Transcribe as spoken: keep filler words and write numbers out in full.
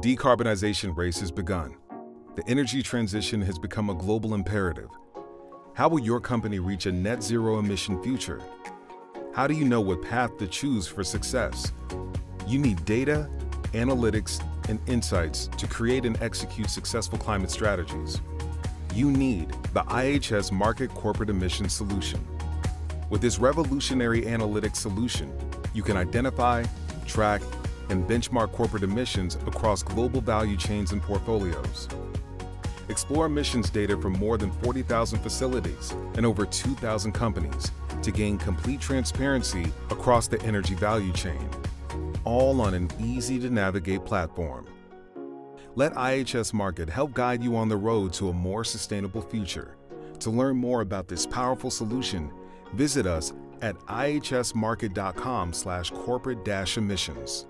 The decarbonization race has begun. The energy transition has become a global imperative. How will your company reach a net zero emission future? How do you know what path to choose for success? You need data, analytics, and insights to create and execute successful climate strategies. You need the I H S Markit Corporate Emissions Solution. With this revolutionary analytics solution, you can identify, track, and benchmark corporate emissions across global value chains and portfolios. Explore emissions data from more than forty thousand facilities and over two thousand companies to gain complete transparency across the energy value chain, all on an easy-to-navigate platform. Let I H S Markit help guide you on the road to a more sustainable future. To learn more about this powerful solution, visit us at I H S markit dot com slash corporate dash emissions.